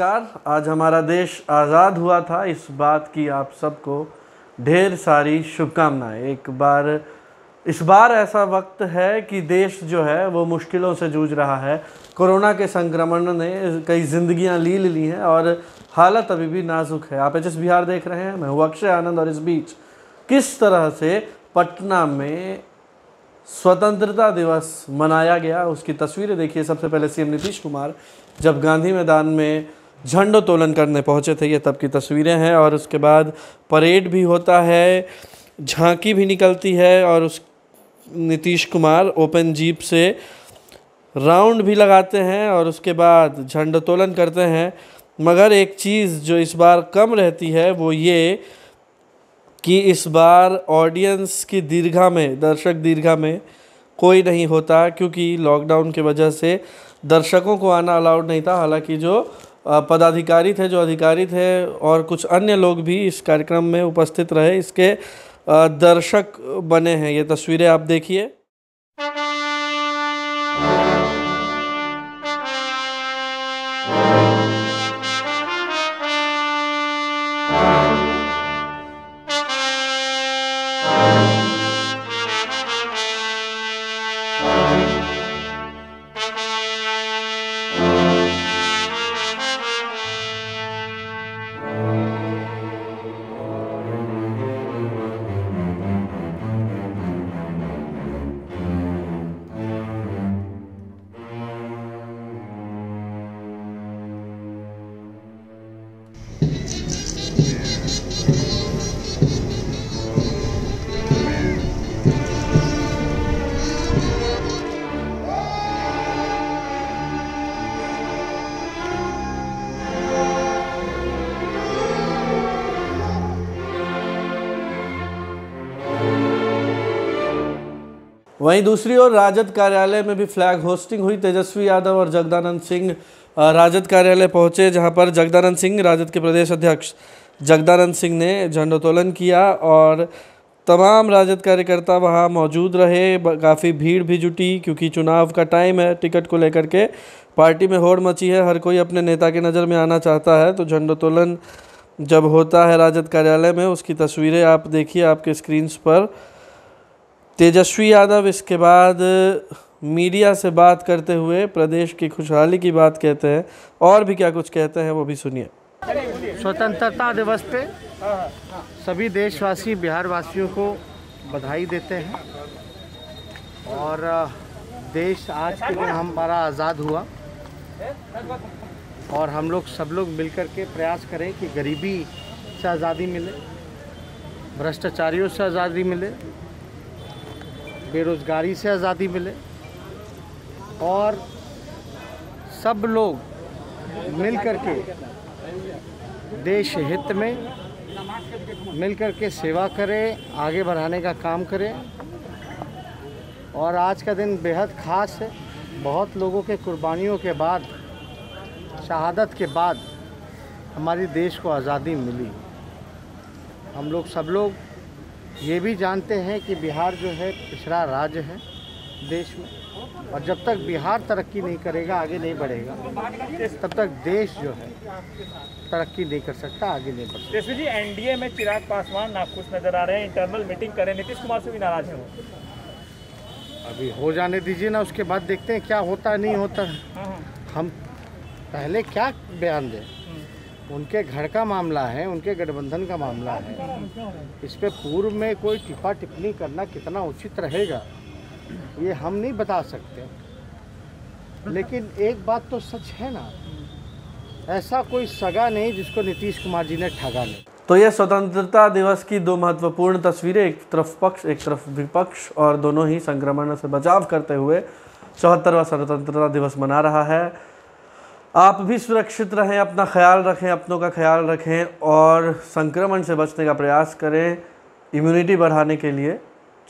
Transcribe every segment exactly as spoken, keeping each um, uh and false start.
नमस्कार। आज हमारा देश आज़ाद हुआ था, इस बात की आप सबको ढेर सारी शुभकामनाएं। एक बार इस बार ऐसा वक्त है कि देश जो है वो मुश्किलों से जूझ रहा है। कोरोना के संक्रमण ने कई जिंदगियां लील ली हैं और हालत अभी भी नाजुक है। आप एच एस बिहार देख रहे हैं, मैं हूं अक्षय आनंद। और इस बीच किस तरह से पटना में स्वतंत्रता दिवस मनाया गया उसकी तस्वीरें देखिए। सबसे पहले सीएम नीतीश कुमार जब गांधी मैदान में झंडोत्तोलन करने पहुंचे थे, ये तब की तस्वीरें हैं। और उसके बाद परेड भी होता है, झांकी भी निकलती है और उस नीतीश कुमार ओपन जीप से राउंड भी लगाते हैं और उसके बाद झंडोत्तोलन करते हैं। मगर एक चीज़ जो इस बार कम रहती है वो ये कि इस बार ऑडियंस की दीर्घा में, दर्शक दीर्घा में कोई नहीं होता, क्योंकि लॉकडाउन की वजह से दर्शकों को आना अलाउड नहीं था। हालांकि जो पदाधिकारी थे, जो अधिकारी थे और कुछ अन्य लोग भी इस कार्यक्रम में उपस्थित रहे, इसके दर्शक बने हैं। ये तस्वीरें आप देखिए। वहीं दूसरी ओर राजद कार्यालय में भी फ्लैग होस्टिंग हुई। तेजस्वी यादव और जगदानंद सिंह राजद कार्यालय पहुंचे, जहां पर जगदानंद सिंह, राजद के प्रदेश अध्यक्ष जगदानंद सिंह ने झंडोत्तोलन किया और तमाम राजद कार्यकर्ता वहां मौजूद रहे। काफ़ी भीड़ भी जुटी क्योंकि चुनाव का टाइम है। टिकट को लेकर के पार्टी में होड़ मची है, हर कोई अपने नेता के नज़र में आना चाहता है। तो झंडोत्तोलन जब होता है राजद कार्यालय में, उसकी तस्वीरें आप देखिए आपके स्क्रीन्स पर। तेजस्वी यादव इसके बाद मीडिया से बात करते हुए प्रदेश की खुशहाली की बात कहते हैं और भी क्या कुछ कहते हैं वो भी सुनिए। स्वतंत्रता दिवस पे सभी देशवासी बिहारवासियों को बधाई देते हैं और देश आज के दिन हमारा आज़ाद हुआ और हम लोग सब लोग मिलकर के प्रयास करें कि गरीबी से आज़ादी मिले, भ्रष्टाचारियों से आज़ादी मिले, बेरोज़गारी से आज़ादी मिले और सब लोग मिलकर के देश हित में मिलकर के सेवा करें, आगे बढ़ाने का काम करें। और आज का दिन बेहद ख़ास है। बहुत लोगों के कुर्बानियों के बाद, शहादत के बाद हमारे देश को आज़ादी मिली। हम लोग सब लोग ये भी जानते हैं कि बिहार जो है पिछड़ा राज्य है देश में और जब तक बिहार तरक्की नहीं करेगा, आगे नहीं बढ़ेगा, तब तक देश जो है तरक्की नहीं कर सकता, आगे नहीं बढ़ सकता। जसवी जी, एनडीए में चिराग पासवान नाखुश नजर आ रहे हैं, इंटरनल मीटिंग करें, नीतीश कुमार से भी नाराज है। अभी हो जाने दीजिए ना, उसके बाद देखते हैं क्या होता नहीं होता। हम पहले क्या बयान दें, उनके घर का मामला है, उनके गठबंधन का मामला है, इस पे पूर्व में कोई टिप्पा टिप्पणी करना कितना उचित रहेगा ये हम नहीं बता सकते। लेकिन एक बात तो सच है ना, ऐसा कोई सगा नहीं जिसको नीतीश कुमार जी ने ठगा नहीं। तो यह स्वतंत्रता दिवस की दो महत्वपूर्ण तस्वीरें, एक तरफ पक्ष एक तरफ विपक्ष, और दोनों ही संक्रमण से बचाव करते हुए चौहत्तरवां स्वतंत्रता दिवस मना रहा है। आप भी सुरक्षित रहें, अपना ख्याल रखें, अपनों का ख्याल रखें और संक्रमण से बचने का प्रयास करें। इम्यूनिटी बढ़ाने के लिए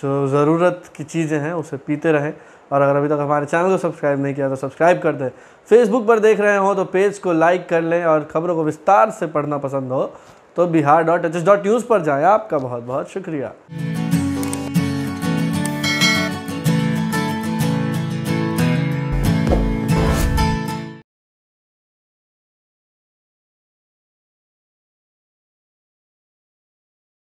जो ज़रूरत की चीज़ें हैं उसे पीते रहें। और अगर अभी तक हमारे चैनल को सब्सक्राइब नहीं किया तो सब्सक्राइब कर दें। फेसबुक पर देख रहे हो तो पेज को लाइक कर लें और ख़बरों को विस्तार से पढ़ना पसंद हो तो Bihar dot H S dot news पर जाएँ। आपका बहुत बहुत शुक्रिया।